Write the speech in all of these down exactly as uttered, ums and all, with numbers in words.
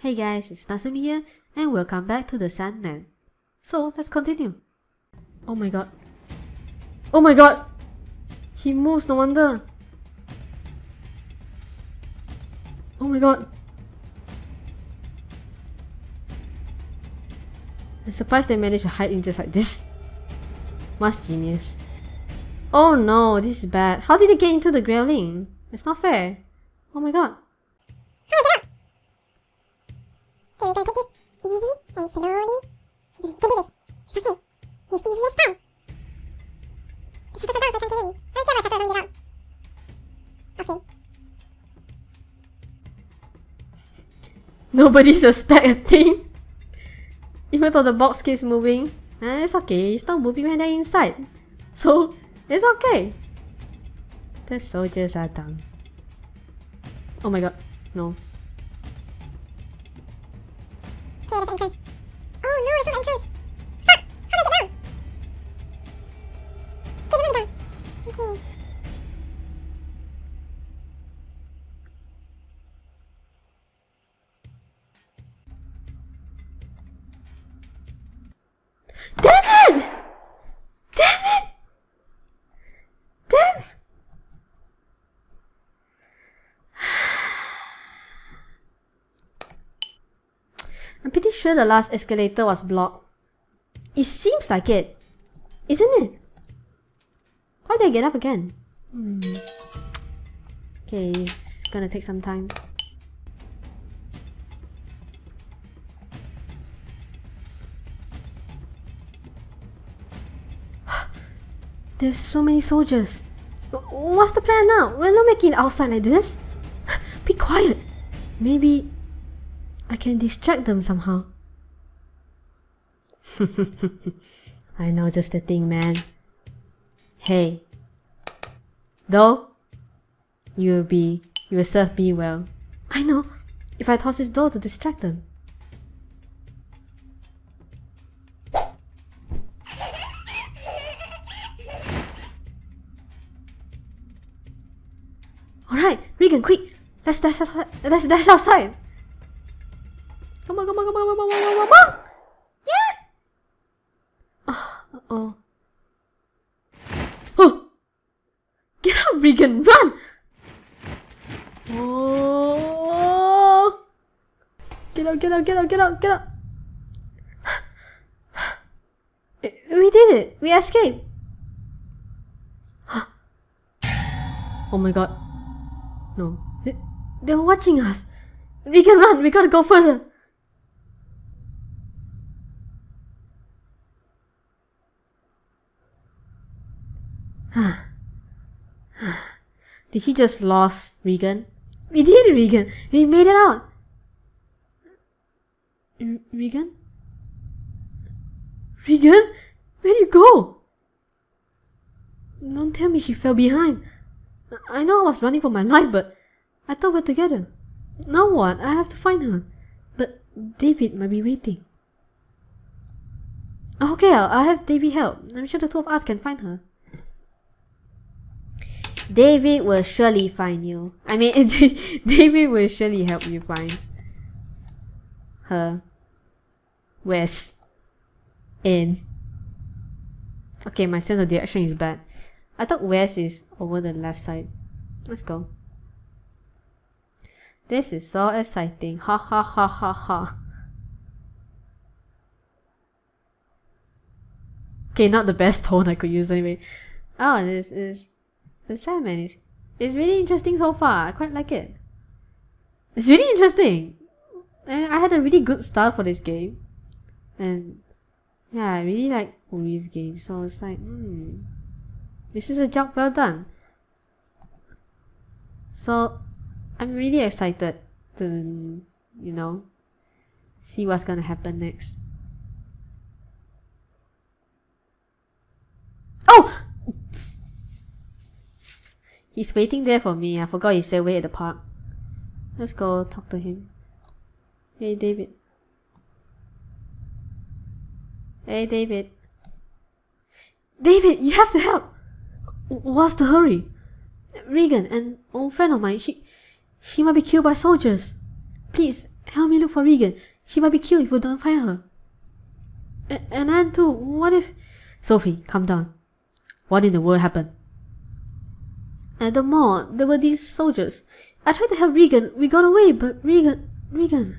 Hey guys, it's Natsumi here, and welcome back to The Sandman. So, let's continue. Oh my god. Oh my god! He moves, no wonder! Oh my god! I'm surprised they managed to hide in just like this. Must genius. Oh no, this is bad. How did they get into the growling? It's not fair. Oh my god. Okay, we're gonna take this easy and slowly. You can do this. It's okay. It's easy as fun. The shutters are down so I can get in. I don't care about shutters, don't get out. Okay. Nobody suspects a thing. Even though the box keeps moving, eh, it's okay. It's not moving when they're inside. So, it's okay. The soldiers are dumb. Oh my god. No. Okay, there's an entrance. Oh no, it's not an entrance! Fuck! How do I get down? Okay, let me down. Okay. Damn it! Damn it! Damn it! I'm pretty sure the last escalator was blocked. It seems like it, isn't it? Why did I get up again? Hmm. Okay, it's gonna take some time. There's so many soldiers. What's the plan now? We're not making it outside like this. Be quiet. Maybe I can distract them somehow. I know just the thing, man. Hey. Though, you'll be, you'll serve me well. I know. If I toss this door to distract them. Alright, Regan, quick. Let's dash outside. Let's dash outside. Come on, come on, come on, come on, come on, come on! Yeah! Oh, uh-oh. Oh! Get up, Regan! Run! Oh! Get up, get up, get up, get up, get up! We did it! We escaped! Oh my god. No. They're watching us! Regan, run! We gotta go further! Did she just lost Regan? We did, Regan! We made it out! R Regan? Regan? Where'd you go? Don't tell me she fell behind. I know I was running for my life, but I thought we're together. Now what? I have to find her. But David might be waiting. Okay, I'll have David help. I'm sure the two of us can find her. David will surely find you. I mean, David will surely help you find her. West. In. Okay, my sense of direction is bad. I thought west is over the left side. Let's go. This is so exciting. Ha ha ha ha ha. Okay, not the best tone I could use anyway. Oh, this is... The Sandman is it's really interesting so far. I quite like it. It's really interesting. And I had a really good start for this game. And yeah, I really like Uri's game, so it's like hmm. This is a job well done. So I'm really excited to you know see what's gonna happen next. Oh! He's waiting there for me. I forgot he said wait at the park. Let's go talk to him. Hey David. Hey David. David, you have to help! What's the hurry? Regan, an old friend of mine, she, she might be killed by soldiers. Please Help me look for Regan. She might be killed if we don't find her. A and Anne too. What if... Sophie, calm down. What in the world happened? At the mall, there were these soldiers. I tried to help Regan. We got away, but Regan... Regan...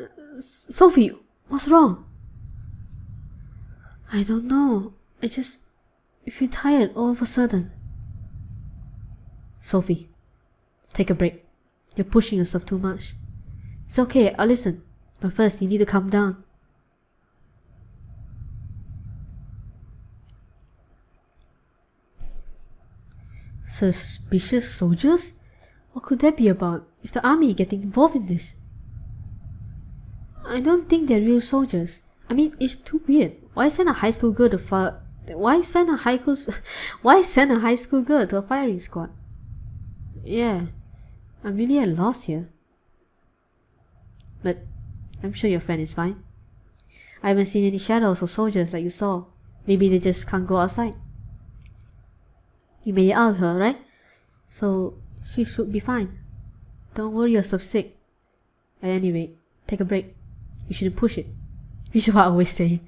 Uh, Sophie, what's wrong? I don't know. I just... I feel tired all of a sudden. Sophie, take a break. You're pushing yourself too much. It's okay, I'll listen. But first, you need to calm down. Suspicious soldiers? What could that be about? Is the army getting involved in this? I don't think they're real soldiers. I mean, it's too weird. Why send a high school girl to fire... Why send a high school... Why send a high school girl to a firing squad? Yeah, I'm really at a loss here. But I'm sure your friend is fine. I haven't seen any shadows or soldiers like you saw. Maybe they just can't go outside. You made it out of her, right? So, she should be fine. Don't worry yourself sick. At any rate, take a break. You shouldn't push it. Which is what I always say.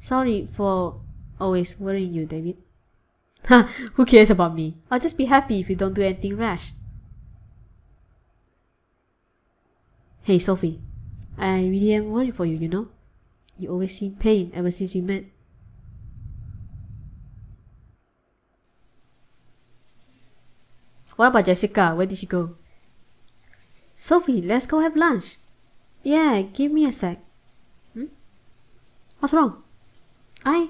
Sorry for always worrying you, David. Ha! Who cares about me? I'll just be happy if you don't do anything rash. Hey, Sophie. I really am worried for you, you know? You always seem pain ever since we met. What about Jessica? Where did she go? Sophie, let's go have lunch. Yeah, give me a sec. Hmm? What's wrong? I...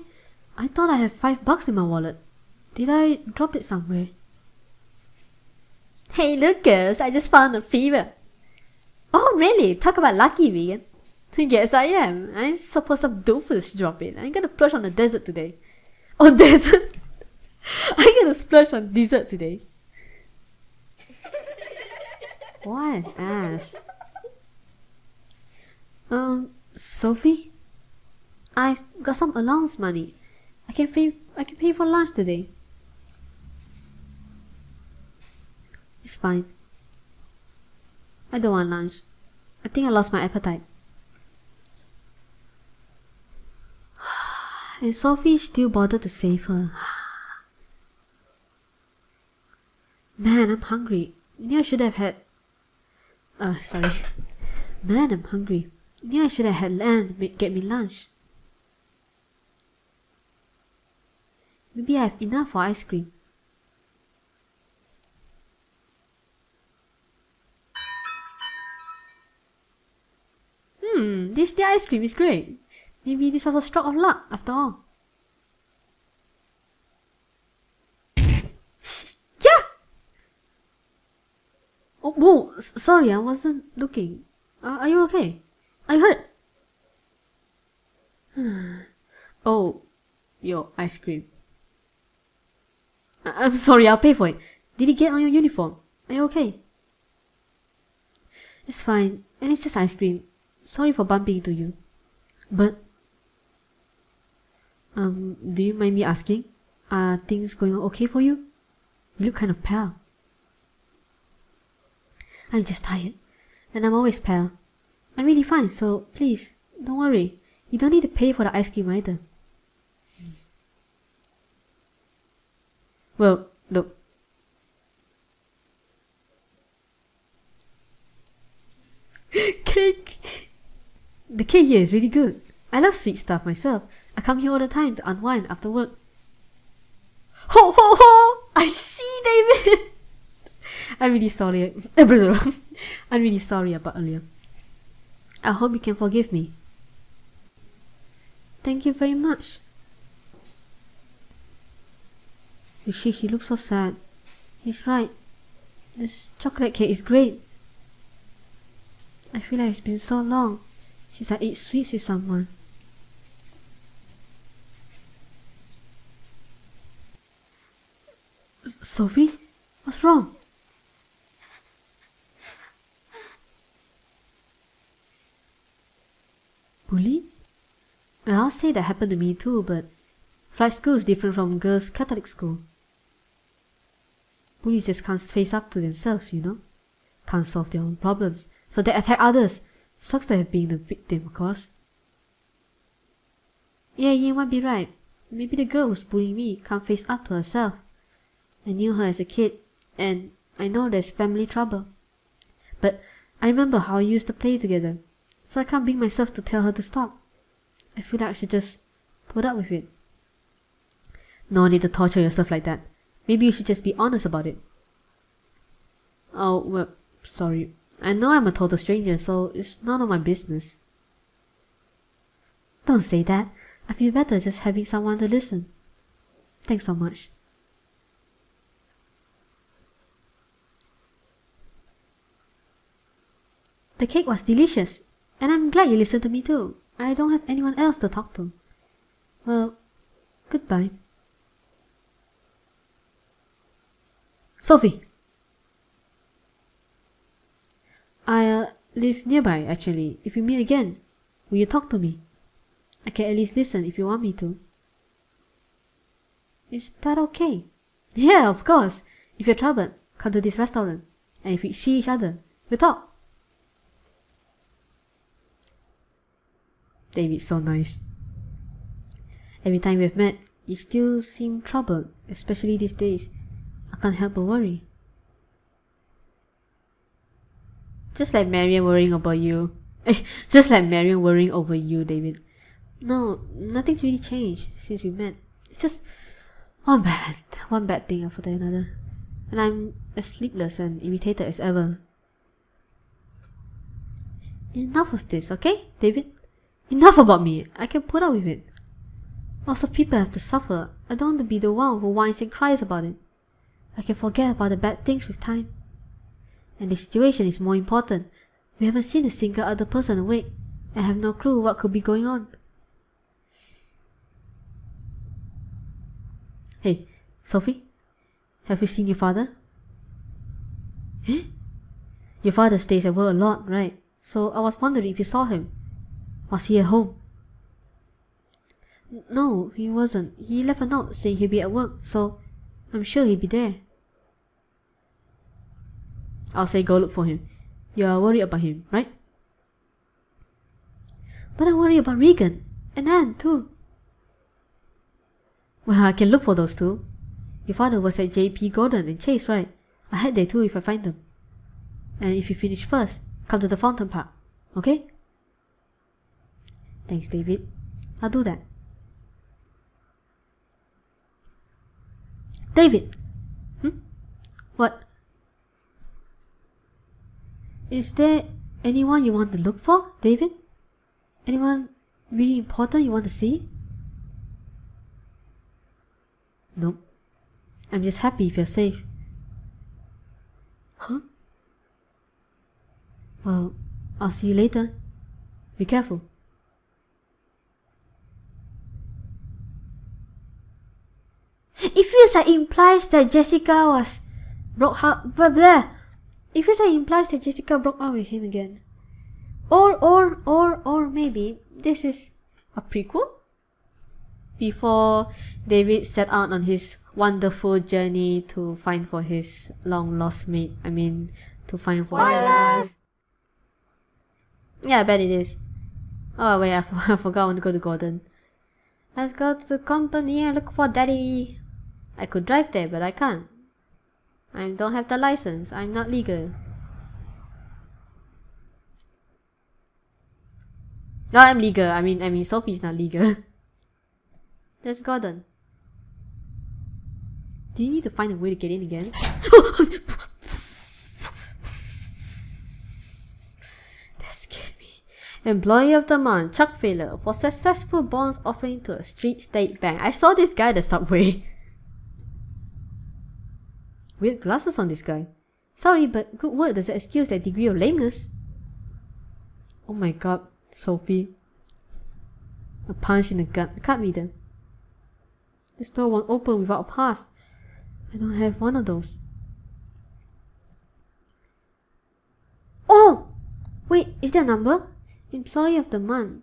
I thought I had five bucks in my wallet. Did I drop it somewhere? Hey, look girls, I just found a fever. Oh really? Talk about lucky, Regan. Guess I am. I suppose some doofus dropped it. I'm gonna splurge on the desert today. Oh, desert? I'm gonna splurge on dessert today. What an ass. Um, Sophie? I've got some allowance money. I can pay, I can pay for lunch today. It's fine. I don't want lunch. I think I lost my appetite. And Sophie still bothered to save her. Man, I'm hungry. Yeah, I should have had... Uh, sorry. Man, I'm hungry. Yeah, I should have had Lan get me lunch. Maybe I have enough for ice cream. Hmm, this the ice cream is great. Maybe this was a stroke of luck after all. Oh, whoa, sorry, I wasn't looking. Uh, are you okay? I hurt. Oh, your ice cream. I I'm sorry, I'll pay for it. Did it get on your uniform? Are you okay? It's fine, and it's just ice cream. Sorry for bumping into you. But... Um, do you mind me asking? Are things going on okay for you? You look kind of pale. I'm just tired, and I'm always pale. I'm really fine, so please, don't worry. You don't need to pay for the ice cream either. Well, look. Cake! The cake here is really good. I love sweet stuff myself. I come here all the time to unwind after work. Ho ho ho! I see, David! I'm really sorry. I'm really sorry about earlier. I hope you can forgive me. Thank you very much. You see, he looks so sad. He's right. This chocolate cake is great. I feel like it's been so long since I ate sweets with someone. Sophie? What's wrong? Bully? Well, I'll say that happened to me too, but flight school is different from girls' Catholic school. Bullies just can't face up to themselves, you know? can't solve their own problems, so they attack others. Sucks to have been the victim, of course. Yeah, you might be right. Maybe the girl who's bullying me can't face up to herself. I knew her as a kid, and I know there's family trouble. But I remember how I used to play together, so I can't bring myself to tell her to stop. I feel like I should just put up with it. No need to torture yourself like that. Maybe you should just be honest about it. Oh, well, sorry. I know I'm a total stranger, so it's none of my business. Don't say that. I feel better just having someone to listen. Thanks so much. The cake was delicious, and I'm glad you listened to me too. I don't have anyone else to talk to. Well, goodbye. Sophie! I uh, live nearby, actually. If we meet again, will you talk to me? I can at least listen if you want me to. Is that okay? Yeah, of course. If you're troubled, come to this restaurant. And if we see each other, we'll talk. David's so nice. Every time we've met, you still seem troubled, especially these days. I can't help but worry. Just like Marian worrying about you. Just like Marian worrying over you, David. No, nothing's really changed since we met. It's just one bad, one bad thing after another. And I'm as sleepless and irritated as ever. Enough of this, okay, David? Enough about me. I can put up with it. Lots of people have to suffer. I don't want to be the one who whines and cries about it. I can forget about the bad things with time. And the situation is more important. We haven't seen a single other person awake and have no clue what could be going on. Hey, Sophie, have you seen your father? Eh? Your father stays at work a lot, right? So I was wondering if you saw him. Was he at home? No, he wasn't. He left a note saying he'll be at work, so I'm sure he'll be there. I'll say go look for him. You're worried about him, right? But I'm worried about Regan and Anne too. Well, I can look for those two. Your father was at J P Gordon and Chase, right? I'll head there too if I find them. And if you finish first, come to the Fountain Park, okay? Thanks, David. I'll do that. David! Hmm? What? Is there anyone you want to look for, David? Anyone really important you want to see? Nope. I'm just happy if you're safe. Huh? Well, I'll see you later. Be careful. It feels like it implies that Jessica was broke up. Blah, blah. It feels like it implies that Jessica broke up with him again. Or, or, or, or maybe this is a prequel? Before David set out on his wonderful journey to find for his long-lost mate. I mean, to find for... Spoilers! Yeah, I bet it is. Oh, wait, I, for I forgot I want to go to Gordon. Let's go to the company and look for Daddy. I could drive there, but I can't. I don't have the license. I'm not legal. No, I'm legal. I mean, I mean, Sophie's not legal. There's Gordon. Do you need to find a way to get in again? That scared me. Employee of the month, Chuck Failer, for successful bonds offering to a street state bank. I saw this guy at the subway. Weird glasses on this guy. Sorry, but good work doesn't excuse that degree of lameness. Oh my god, Sophie. A punch in the gut. I can't read them. This door won't open without a pass. I don't have one of those. Oh! Wait, is there a number? Employee of the month.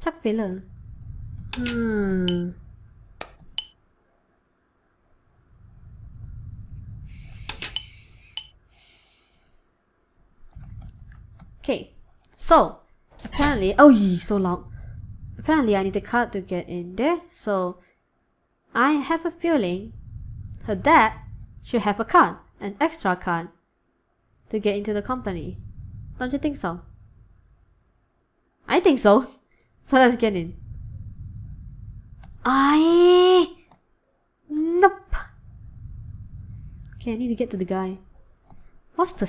Chuck Failer. Hmm. Okay, so apparently, oh, so long. Apparently I need a card to get in there, so I have a feeling her dad should have a card, an extra card, to get into the company. Don't you think so? I think so. So let's get in. I... Nope. Okay, I need to get to the guy. What's the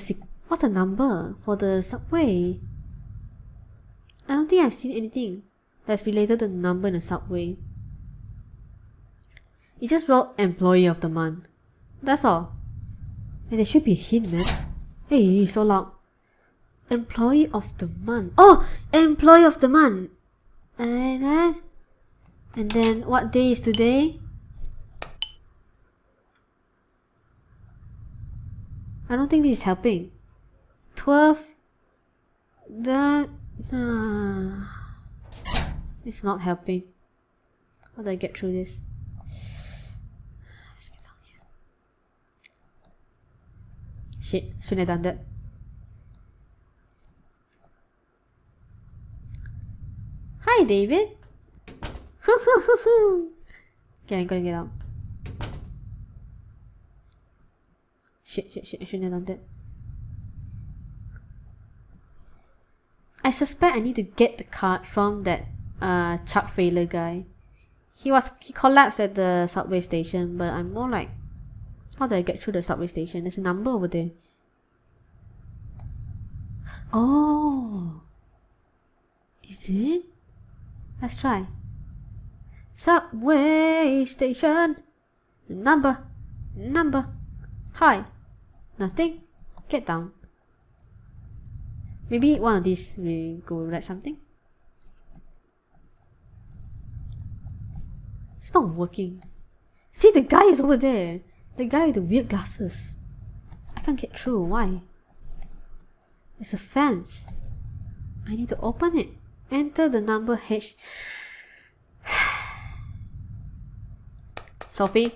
what's the number for the subway? I don't think I've seen anything that's related to the number in the subway. It just wrote employee of the month. That's all. And there should be a hint, man. Hey, so loud. Employee of the month. Oh, employee of the month. And then, and then, what day is today? I don't think this is helping. Twelve. The. Uh, it's not helping. How do I get through this? Let's get down here. Shit, shouldn't have done that. Hi, David. Okay, I'm gonna get out. Shit, shit, shit, I shouldn't have done that. I suspect I need to get the card from that uh, Chuck Failer guy. He was he collapsed at the subway station, but I'm more like, how do I get through the subway station? There's a number over there. Oh, is it? Let's try. Subway station. Number. Number. Hi. Nothing. Get down. Maybe one of these will go write something. It's not working. See, the guy is over there. The guy with the weird glasses. I can't get through. Why? There's a fence. I need to open it. Enter the number H. Sophie.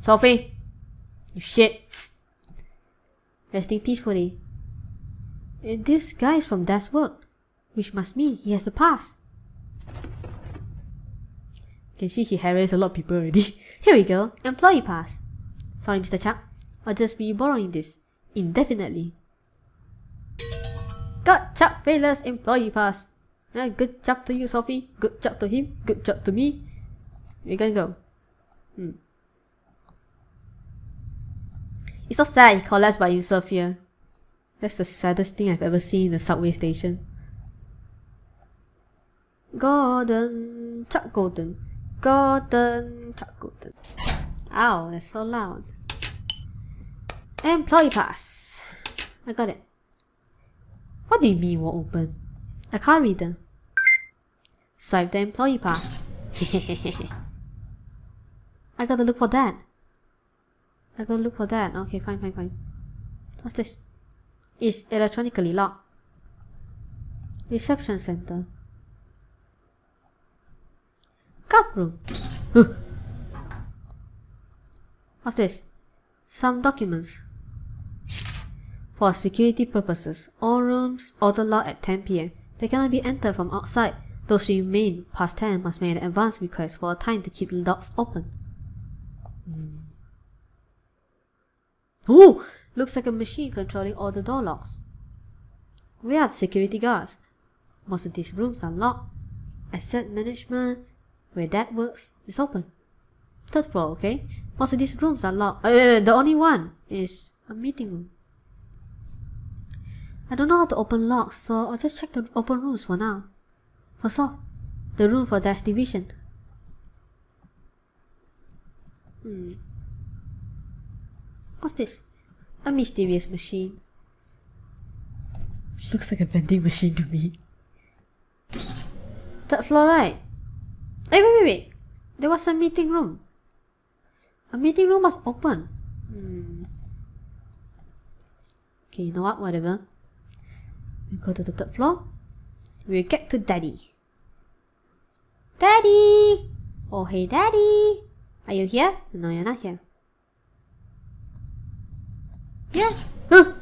Sophie. You shit. Resting peacefully. And this guy is from desk work, which must mean he has the pass. You can see he harassed a lot of people already. Here we go. Employee pass. Sorry, Mister Chuck. I'll just be borrowing this indefinitely. Got Chuck Failer's employee pass. Yeah, good job to you, Sophie. Good job to him. Good job to me. We're gonna go. Hmm. It's so sad he collapsed by himself here. That's the saddest thing I've ever seen in the subway station. Gordon, Chuck Gordon, Gordon, Chuck Gordon. Ow, that's so loud. Employee pass. I got it. What do you mean won't open? I can't read them. Swipe the employee pass. I gotta look for that. I gotta look for that. Okay, fine, fine, fine. What's this? It's electronically locked. Reception center. Card room. What's this? Some documents. For security purposes, all rooms order locked at ten p m They cannot be entered from outside. Those who remain past ten must make an advance request for a time to keep the locks open. Mm. Ooh! Looks like a machine controlling all the door locks. We are the security guards. Most of these rooms are locked. Asset management, where that works, is open. Third floor, okay? Most of these rooms are locked. Uh, the only one is a meeting room. I don't know how to open locks, so I'll just check the open rooms for now. First off, the room for Dash Division. Hmm. What's this? A mysterious machine. Looks like a vending machine to me. Third floor, right? Hey, wait, wait, wait. There was a meeting room. A meeting room was open. Hmm. Okay, you know what? Whatever. We go to the third floor. We'll get to Daddy. Daddy! Oh, hey, Daddy! Are you here? No, you're not here. Yeah! Huh.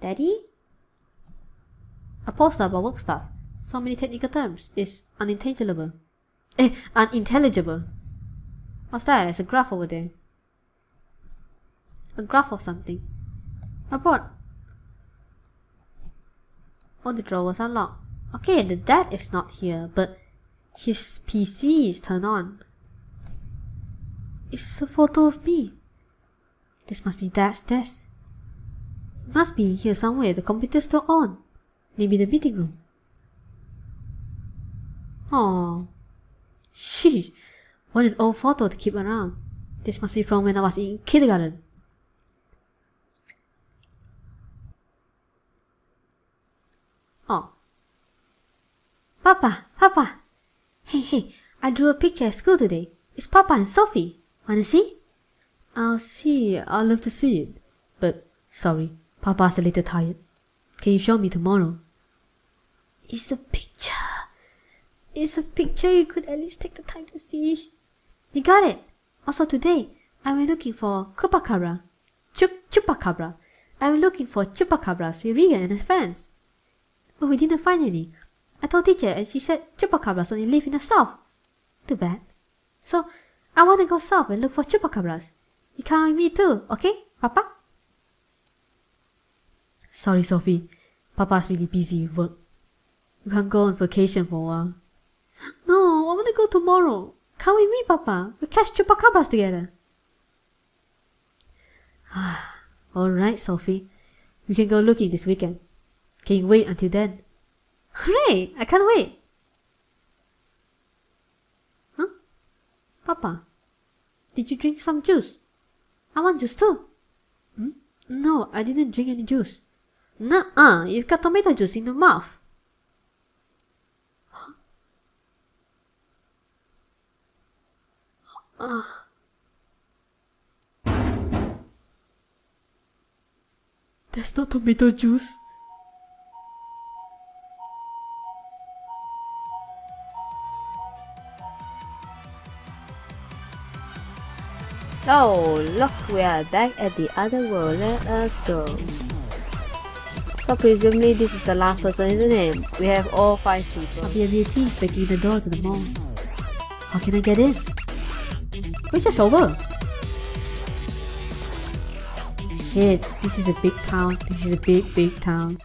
Daddy? Apostle about work stuff. So many technical terms. It's unintelligible. Eh, unintelligible. What's that? There's a graph over there. A graph of something. A board. All the drawers unlocked. Okay, the dad is not here, but his P C is turned on. It's a photo of me. This must be Dad's desk. It must be here somewhere. The computer's still on. Maybe the meeting room. Oh, sheesh. What an old photo to keep around. This must be from when I was in kindergarten. Oh. Papa, Papa. Hey, hey, I drew a picture at school today. It's Papa and Sophie. Wanna see? I'll see. I'll love to see it. But, sorry, Papa's a little tired. Can you show me tomorrow? It's a picture. It's a picture you could at least take the time to see. You got it. Also today, I went looking for chupacabra. Chup chupacabra. I went looking for chupacabras with Regan and his fans. But we didn't find any. I told teacher and she said chupacabras only live in the south. Too bad. So, I want to go south and look for chupacabras. You come with me too, okay, Papa? Sorry, Sophie. Papa's really busy with work. You can't go on vacation for a while. No, I want to go tomorrow. Come with me, Papa. We'll catch chupacabras together. Alright, Sophie. We can go looking this weekend. Can you wait until then? Hooray! I can't wait! Huh? Papa, did you drink some juice? I want juice too. Hmm? No, I didn't drink any juice. Nuh-uh, you've got tomato juice in your mouth. Uh. That's not tomato juice. Oh, look, we are back at the other world. Let us go. So presumably this is the last person, isn't it? We have all five people. The ability is breaking the door to the mall. How can I get in? We're just over. Shit, this is a big town. This is a big, big town.